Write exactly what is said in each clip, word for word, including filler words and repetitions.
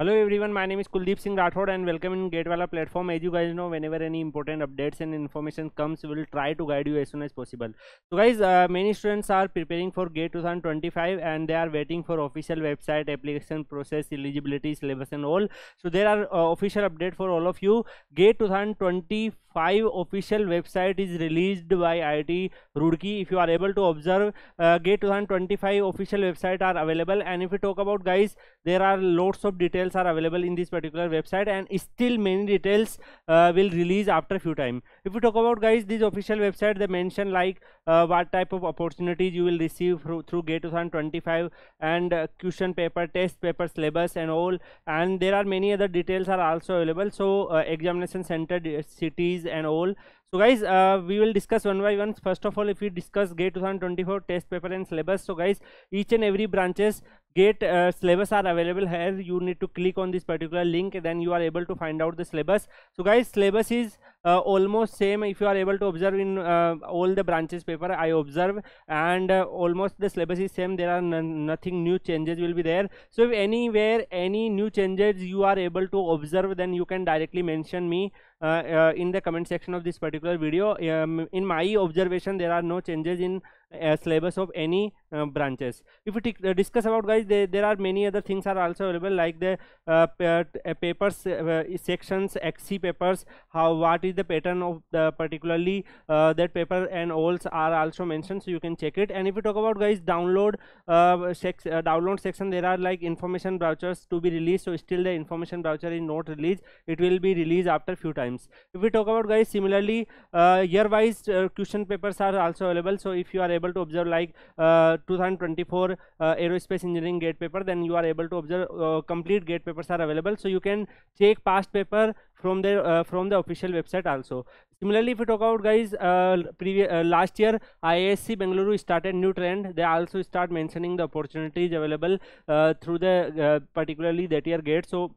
Hello everyone, my name is Kuldeep Singh Rathod and welcome in Gatewala platform. As you guys know, whenever any important updates and information comes, we will try to guide you as soon as possible. So guys, uh, many students are preparing for GATE twenty twenty-five and they are waiting for official website, application process, eligibility, syllabus and all. So there are uh, official update for all of you. GATE twenty twenty-five official website is released by I I T Roorkee. If you are able to observe, uh, GATE twenty twenty-five official website are available. And if we talk about, guys, there are lots of details are available in this particular website, and still many details uh, will release after few time. If we talk about, guys, this official website, they mention like uh, what type of opportunities you will receive through, through GATE twenty twenty-five, and uh, question paper, test paper, syllabus and all, and there are many other details are also available. So uh, examination center, cities and all. So guys, uh, we will discuss one by one. First of all, if we discuss GATE twenty twenty-four test paper and syllabus, so guys, each and every branches GATE uh, syllabus are available here. You need to click on this particular link, then you are able to find out the syllabus. So guys, syllabus is uh, almost same. If you are able to observe in uh, all the branches paper I observe, and uh, almost the syllabus is same. There are nothing new changes will be there. So if anywhere any new changes you are able to observe, then you can directly mention me Uh, uh, in the comment section of this particular video. Um, in my observation, there are no changes in uh, syllabus of any uh, branches. If we uh, discuss about, guys, they, there are many other things are also available, like the uh, papers uh, sections, X C papers, how what is the pattern of the particularly uh, that paper and all are also mentioned, so you can check it. And if we talk about, guys, download uh, sex, uh, download section, there are like information vouchers to be released. So still the information voucher is not released. It will be released after few times. If we talk about, guys, similarly uh, year wise uh, question papers are also available. So if you are able to observe like uh, twenty twenty-four uh, aerospace engineering GATE paper, then you are able to observe uh, complete GATE papers are available. So you can check past paper from the uh, from the official website also. Similarly, if we talk about, guys, uh, previous uh, last year I I S c Bengaluru started new trend. They also start mentioning the opportunities available uh, through the uh, particularly that year GATE. So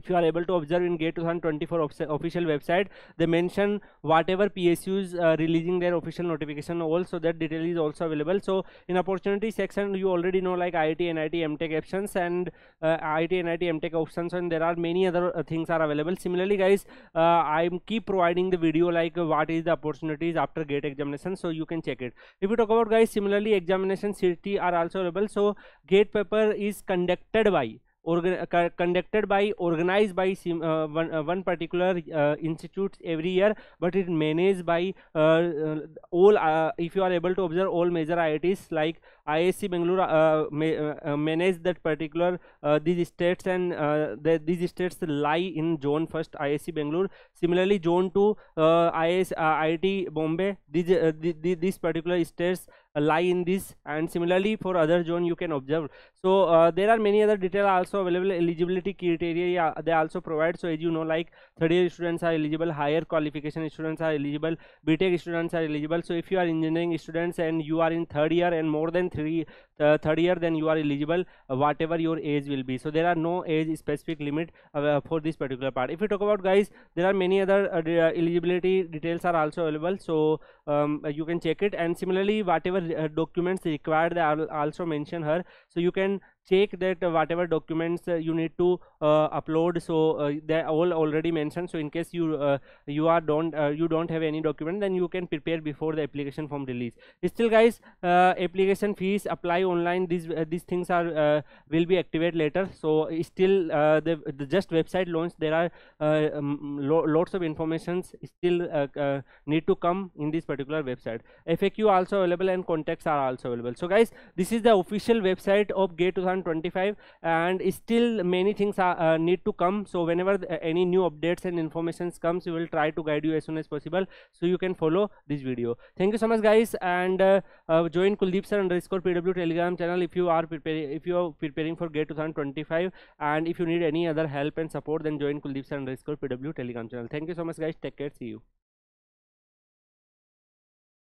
if you are able to observe in GATE twenty twenty-four official website, they mention whatever P S Us uh, releasing their official notification also, that detail is also available. So in opportunity section, you already know like I I T N I T M Tech options and uh, I I T N I T M Tech options, and there are many other uh, things are available. Similarly, guys, uh, I keep providing the video like uh, what is the opportunities after GATE examination, so you can check it. If you talk about, guys, similarly examination city are also available. So GATE paper is conducted by Organ conducted by organized by uh, one, uh, one particular uh, institute every year, but it managed by uh, uh, all uh, if you are able to observe all major I I Ts like I I S c Bengaluru uh, ma uh, manage that particular uh, these states, and uh, the, these states lie in zone first I I S c Bengaluru, similarly zone two uh, I I T Bombay, these uh, the, the, these particular states lie in this, and similarly for other zone you can observe. So uh, there are many other details also available. Eligibility criteria they also provide. So as you know, like third year students are eligible, higher qualification students are eligible, B tech students are eligible. So if you are engineering students and you are in third year and more than three uh, third year, then you are eligible uh, whatever your age will be. So there are no age specific limit uh, for this particular part. If you talk about, guys, there are many other uh, eligibility details are also available, so um, you can check it. And similarly whatever Uh, documents required, they are also mention her, so you can check that uh, whatever documents uh, you need to uh, upload. So uh, they all already mentioned. So in case you uh, you are don't uh, you don't have any document, then you can prepare before the application form release. Still, guys, uh, application fees, apply online, these uh, these things are uh, will be activated later. So still uh, the, the just website launch, there are uh, um, lo lots of informations still uh, uh, need to come in this particular website. F A Q also available and contacts are also available. So guys, this is the official website of GATE twenty twenty-five, and still many things are, uh, need to come. So whenever the, uh, any new updates and informations comes, we will try to guide you as soon as possible, so you can follow this video. Thank you so much, guys, and uh, uh, join Kuldeep sir underscore P W Telegram channel if you are preparing if you are preparing for GATE twenty twenty-five, and if you need any other help and support, then join Kuldeep sir underscore P W Telegram channel. Thank you so much, guys. Take care. See you.